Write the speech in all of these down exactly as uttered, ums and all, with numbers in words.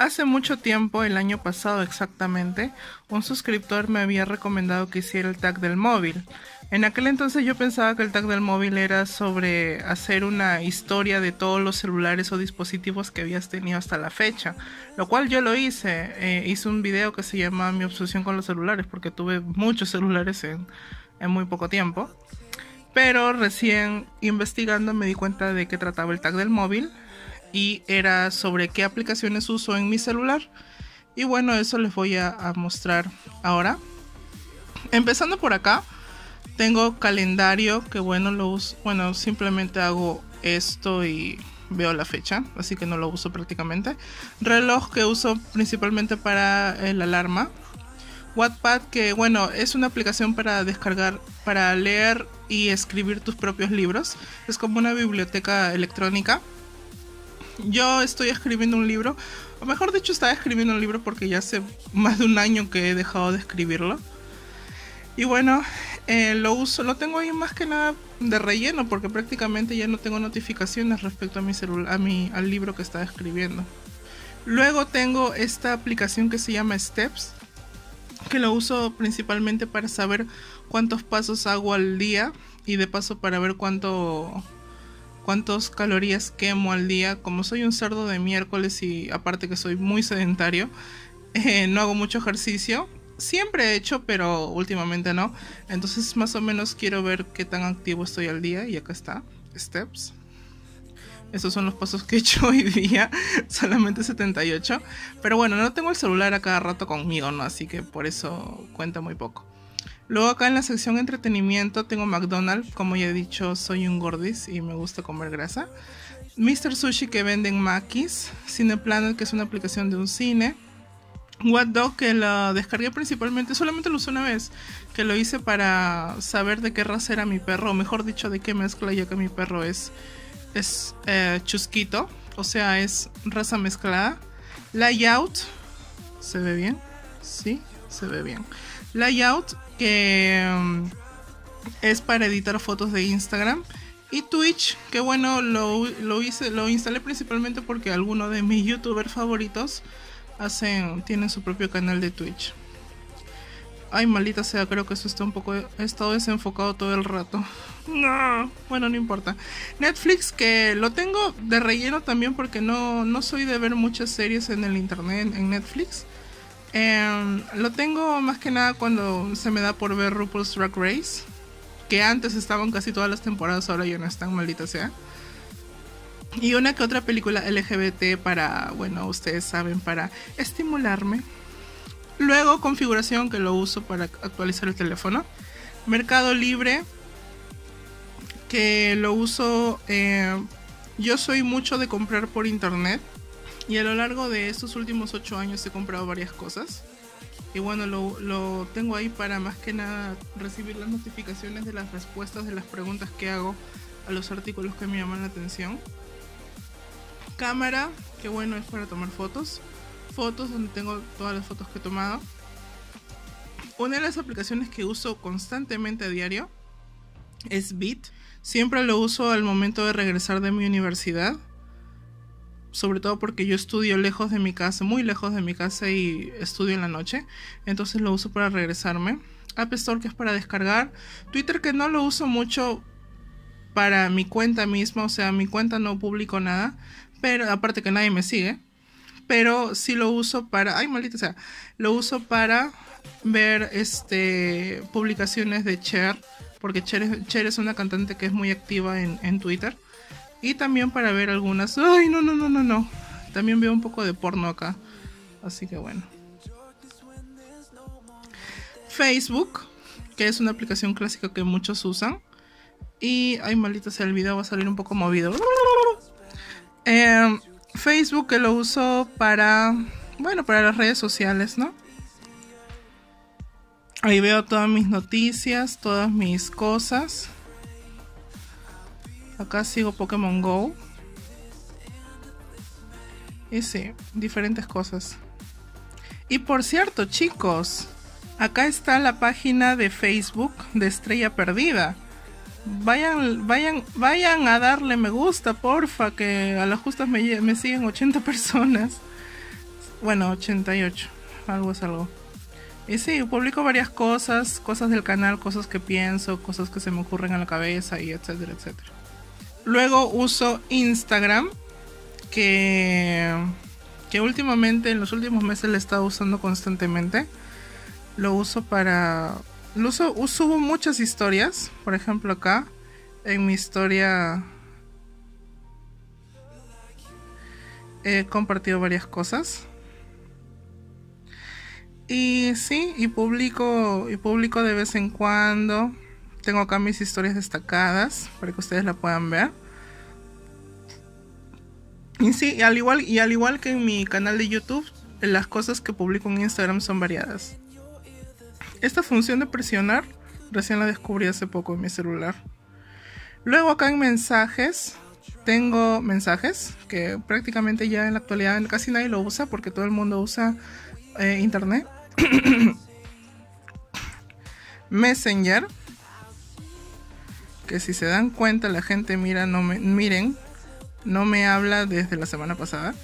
Hace mucho tiempo, el año pasado exactamente, un suscriptor me había recomendado que hiciera el tag del móvil. En aquel entonces yo pensaba que el tag del móvil era sobre hacer una historia de todos los celulares o dispositivos que habías tenido hasta la fecha, lo cual yo lo hice. Eh, hice un video que se llama Mi obsesión con los celulares, porque tuve muchos celulares en, en muy poco tiempo. Pero recién investigando me di cuenta de qué trataba el tag del móvil, y era sobre qué aplicaciones uso en mi celular. Y bueno, eso les voy a, a mostrar ahora. Empezando por acá, tengo calendario, que bueno, lo uso, bueno, simplemente hago esto y veo la fecha, así que no lo uso prácticamente. Reloj, que uso principalmente para la alarma. Wattpad, que bueno, es una aplicación para descargar, para leer y escribir tus propios libros. Es como una biblioteca electrónica. Yo estoy escribiendo un libro, o mejor dicho, estaba escribiendo un libro porque ya hace más de un año que he dejado de escribirlo. Y bueno, eh, lo uso, lo tengo ahí más que nada de relleno porque prácticamente ya no tengo notificaciones respecto a mi celular, a mi, al libro que estaba escribiendo. Luego tengo esta aplicación que se llama Steps, que lo uso principalmente para saber cuántos pasos hago al día y de paso para ver cuánto... cuántas calorías quemo al día. Como soy un cerdo de miércoles y aparte que soy muy sedentario, eh, no hago mucho ejercicio. Siempre he hecho, pero últimamente no. Entonces más o menos quiero ver qué tan activo estoy al día. Y acá está, Steps. Esos son los pasos que he hecho hoy día. Solamente setenta y ocho. Pero bueno, no tengo el celular a cada rato conmigo, ¿no? Así que por eso cuenta muy poco. Luego acá en la sección entretenimiento tengo McDonald's. Como ya he dicho, soy un gordis y me gusta comer grasa. mister Sushi, que venden maquis. Cine Planet, que es una aplicación de un cine. What Dog, que lo descargué principalmente, solamente lo usé una vez, que lo hice para saber de qué raza era mi perro, o mejor dicho, de qué mezcla, ya que mi perro es, es eh, chusquito, o sea, es raza mezclada. Layout, ¿se ve bien? Sí, se ve bien. Layout, que um, es para editar fotos de Instagram. Y Twitch, que bueno, lo, lo hice, lo instalé principalmente porque algunos de mis youtubers favoritos hacen, tienen su propio canal de Twitch. Ay, maldita sea, creo que eso está un poco, he estado desenfocado todo el rato. No, bueno, no importa. Netflix, que lo tengo de relleno también porque no, no soy de ver muchas series en el internet, en Netflix. Eh, lo tengo más que nada cuando se me da por ver RuPaul's Drag Race, que antes estaban casi todas las temporadas, ahora ya no están, maldita sea. Y una que otra película L G B T para, bueno, ustedes saben, para estimularme. Luego configuración, que lo uso para actualizar el teléfono. Mercado Libre, que lo uso, eh, yo soy mucho de comprar por internet. Y a lo largo de estos últimos ocho años he comprado varias cosas. Y bueno, lo, lo tengo ahí para más que nada recibir las notificaciones de las respuestas de las preguntas que hago a los artículos que me llaman la atención. Cámara, que bueno, es para tomar fotos. Fotos, donde tengo todas las fotos que he tomado. Una de las aplicaciones que uso constantemente a diario es Beat. Siempre lo uso al momento de regresar de mi universidad. Sobre todo porque yo estudio lejos de mi casa, muy lejos de mi casa, y estudio en la noche. Entonces lo uso para regresarme. App Store, que es para descargar. Twitter, que no lo uso mucho para mi cuenta misma. O sea, mi cuenta no publico nada. Pero aparte que nadie me sigue. Pero sí lo uso para... Ay, maldita sea. Lo uso para ver este, publicaciones de Cher. Porque Cher es, Cher es una cantante que es muy activa en, en Twitter. Y también para ver algunas... ¡Ay, no, no, no, no, no! También veo un poco de porno acá. Así que bueno. Facebook, que es una aplicación clásica que muchos usan. Y... ¡Ay, maldita sea! El video va a salir un poco movido. Eh, Facebook, que lo uso para... Bueno, para las redes sociales, ¿no? Ahí veo todas mis noticias, todas mis cosas. Acá sigo Pokémon Go. Y sí, diferentes cosas. Y por cierto, chicos, acá está la página de Facebook de Estrella Perdida. Vayan, vayan, vayan a darle me gusta, porfa, que a las justas me, me siguen ochenta personas. bueno, ochenta y ocho, algo es algo. Y sí, publico varias cosas, cosas del canal, cosas que pienso, cosas que se me ocurren a la cabeza y etcétera, etcétera. Luego uso Instagram, que, que últimamente, en los últimos meses, le he estado usando constantemente. Lo uso para... Lo uso, subo muchas historias, por ejemplo acá, en mi historia he compartido varias cosas. Y sí, y publico, y publico de vez en cuando. Tengo acá mis historias destacadas para que ustedes la puedan ver. Y sí, y al igual, y al igual que en mi canal de YouTube, las cosas que publico en Instagram son variadas. Esta función de presionar recién la descubrí hace poco en mi celular. Luego acá en mensajes, tengo mensajes que prácticamente ya en la actualidad casi nadie lo usa porque todo el mundo usa eh, internet. Messenger, que si se dan cuenta la gente mira no me miren no me habla desde la semana pasada.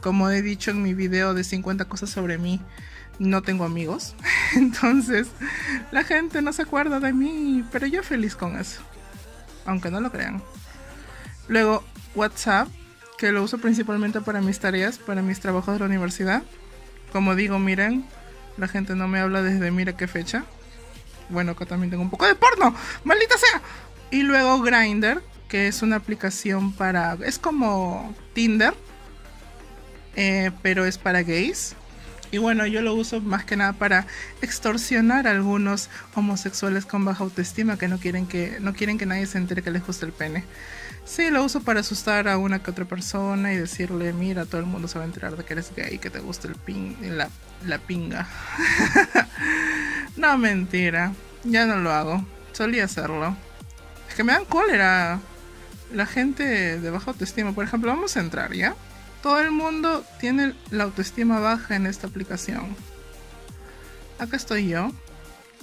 Como he dicho en mi video de cincuenta cosas sobre mí, no tengo amigos, entonces la gente no se acuerda de mí, pero yo feliz con eso, aunque no lo crean. Luego WhatsApp, que lo uso principalmente para mis tareas, para mis trabajos de la universidad. Como digo, miren, la gente no me habla desde mira qué fecha. Bueno, acá también tengo un poco de porno, maldita sea. Y luego Grindr, que es una aplicación para... es como Tinder, eh, pero es para gays. Y bueno, yo lo uso más que nada para extorsionar a algunos homosexuales con baja autoestima que no quieren que, no quieren que nadie se entere que les gusta el pene. Sí, lo uso para asustar a una que otra persona y decirle, mira, todo el mundo se va a enterar de que eres gay, que te gusta el pin, la, la pinga. No, mentira. Ya no lo hago. Solía hacerlo. Es que me dan cólera la gente de baja autoestima. Por ejemplo, vamos a entrar, ¿ya? Todo el mundo tiene la autoestima baja en esta aplicación. Acá estoy yo,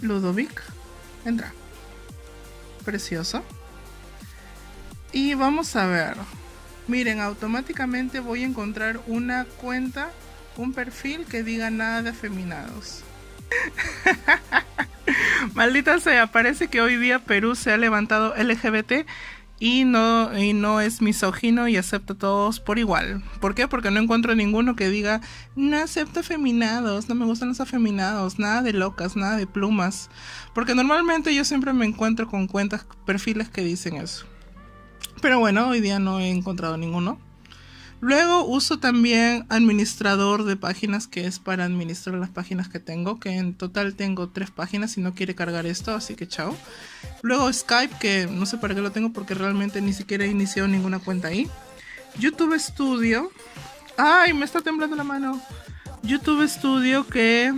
Ludovic. Entra. Precioso. Y vamos a ver. Miren, automáticamente voy a encontrar una cuenta, un perfil que diga nada de afeminados. Maldita sea, parece que hoy día Perú se ha levantado L G B T. Y no, y no es misógino y acepta a todos por igual. ¿Por qué? Porque no encuentro ninguno que diga, no acepto afeminados, no me gustan los afeminados, nada de locas, nada de plumas. Porque normalmente yo siempre me encuentro con cuentas, perfiles que dicen eso. Pero bueno, hoy día no he encontrado ninguno. Luego uso también administrador de páginas, que es para administrar las páginas que tengo, que en total tengo tres páginas y no quiere cargar esto, así que chao. Luego Skype, que no sé para qué lo tengo porque realmente ni siquiera he iniciado ninguna cuenta ahí. YouTube Studio. ¡Ay! Me está temblando la mano. YouTube Studio, que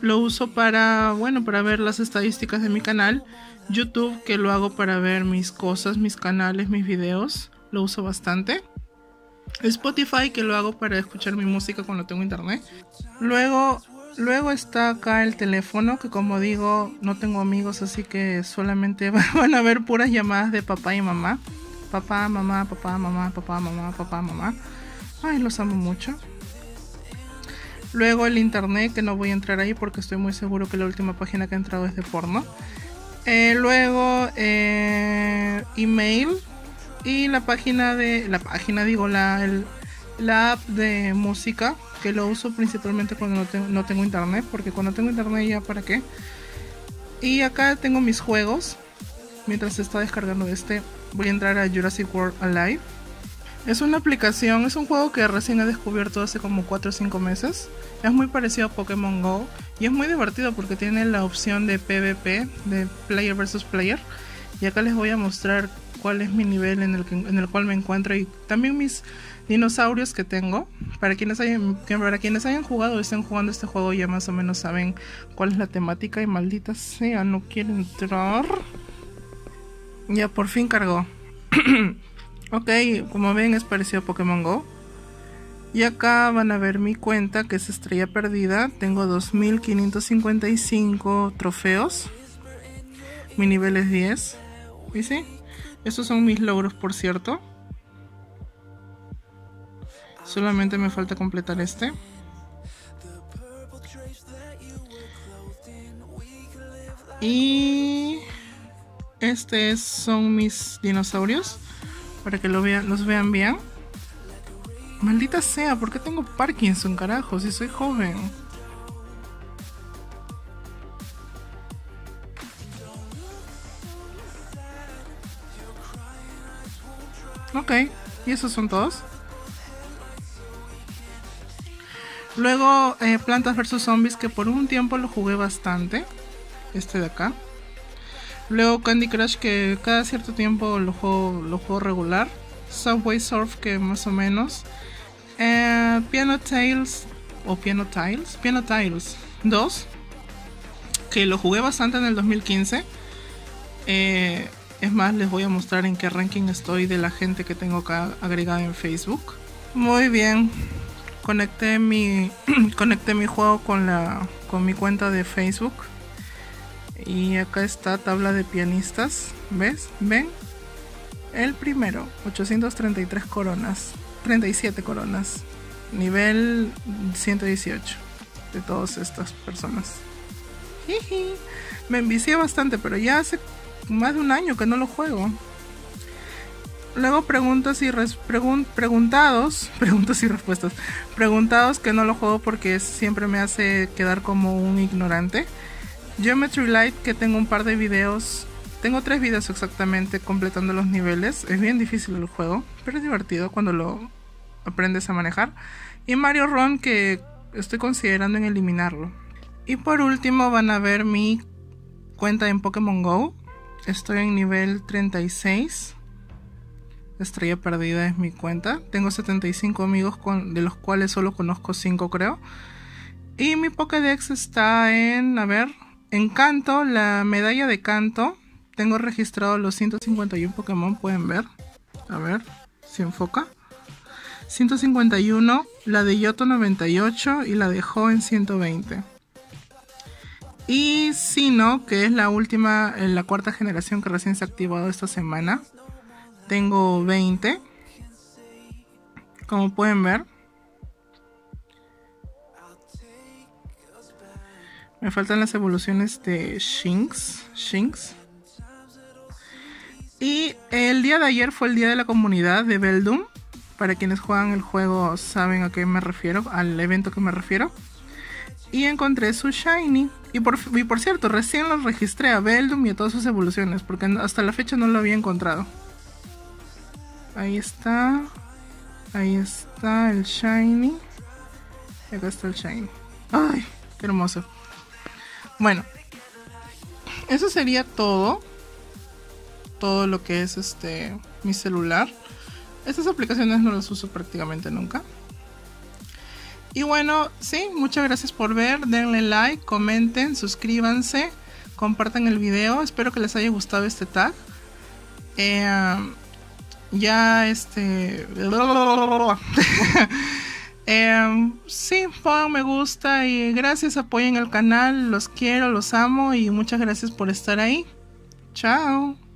lo uso para, bueno, para ver las estadísticas de mi canal. YouTube, que lo hago para ver mis cosas, mis canales, mis videos. Lo uso bastante. Spotify, que lo hago para escuchar mi música cuando tengo internet. Luego, luego está acá el teléfono, que como digo, no tengo amigos, así que solamente van a ver puras llamadas de papá y mamá. Papá, mamá, papá, mamá, papá, mamá, papá, mamá. Ay, los amo mucho. Luego el internet, que no voy a entrar ahí porque estoy muy seguro que la última página que he entrado es de porno. Eh, luego eh, email. Y la página de... La página, digo, la, el, la app de música, que lo uso principalmente cuando no, te, no tengo internet. Porque cuando tengo internet ya para qué. Y acá tengo mis juegos. Mientras se está descargando este, voy a entrar a Jurassic World Alive. Es una aplicación, es un juego que recién he descubierto hace como cuatro o cinco meses. Es muy parecido a Pokémon Go. Y es muy divertido porque tiene la opción de P V P, de player versus player. Y acá les voy a mostrar cuál es mi nivel en el, que, en el cual me encuentro y también mis dinosaurios que tengo. Para quienes hayan, para quienes hayan jugado o estén jugando este juego ya más o menos saben cuál es la temática. Y maldita sea, no quiero entrar. Ya por fin cargó. Ok, como ven es parecido a Pokémon Go. Y acá van a ver mi cuenta, que es Estrella Perdida. Tengo dos mil quinientos cincuenta y cinco trofeos. Mi nivel es diez. ¿Y sí? Estos son mis logros, por cierto. Solamente me falta completar este. Y estos son mis dinosaurios, para que lo vean, los vean bien. Maldita sea, ¿por qué tengo Parkinson, carajo? Si soy joven. Ok, y esos son todos. Luego, eh, Plantas versus Zombies, que por un tiempo lo jugué bastante. Este de acá. Luego Candy Crush, que cada cierto tiempo lo juego, lo juego regular. Subway Surf, que más o menos. Eh, Piano Tiles, o Piano Tiles, Piano Tiles dos, que lo jugué bastante en el dos mil quince. Eh, es más, les voy a mostrar en qué ranking estoy de la gente que tengo acá agregada en Facebook. Muy bien. Conecté mi, conecté mi juego con, la, con mi cuenta de Facebook. Y acá está tabla de pianistas. ¿Ves? ¿Ven? El primero, ochocientas treinta y tres coronas. treinta y siete coronas. Nivel ciento dieciocho de todas estas personas. Jiji. Me envicié bastante, pero ya hace más de un año que no lo juego. Luego preguntas y res, pregun, preguntados, preguntas y respuestas. Preguntados, que no lo juego porque siempre me hace quedar como un ignorante. Geometry Light, que tengo un par de videos, tengo tres videos exactamente completando los niveles. Es bien difícil el juego, pero es divertido cuando lo aprendes a manejar. Y Mario Ron, que estoy considerando en eliminarlo. Y por último van a ver mi cuenta en Pokémon Go. Estoy en nivel treinta y seis. Estrella Perdida es mi cuenta. Tengo setenta y cinco amigos, con, de los cuales solo conozco cinco, creo. Y mi Pokédex está en, a ver, en Kanto, la medalla de Kanto. Tengo registrado los ciento cincuenta y uno Pokémon, pueden ver. A ver si enfoca. ciento cincuenta y uno, la de Johto noventa y ocho y la de Jo en ciento veinte. Y Sino, que es la última, la cuarta generación que recién se ha activado esta semana. Tengo veinte, como pueden ver. Me faltan las evoluciones de Shinx, Shinx. Y el día de ayer fue el día de la comunidad de Beldum. Para quienes juegan el juego saben a qué me refiero, al evento que me refiero. Y encontré su Shiny. Y por, y por cierto, recién lo registré a Beldum y a todas sus evoluciones, porque hasta la fecha no lo había encontrado. Ahí está, ahí está el Shiny, y acá está el Shiny. ¡Ay, qué hermoso! Bueno, eso sería todo, todo lo que es este mi celular. Estas aplicaciones no las uso prácticamente nunca. Y bueno, sí, muchas gracias por ver, denle like, comenten, suscríbanse, compartan el video. Espero que les haya gustado este tag. Eh... Ya, este... eh, sí, pongan me gusta y gracias, apoyen el canal, los quiero, los amo y muchas gracias por estar ahí. Chao.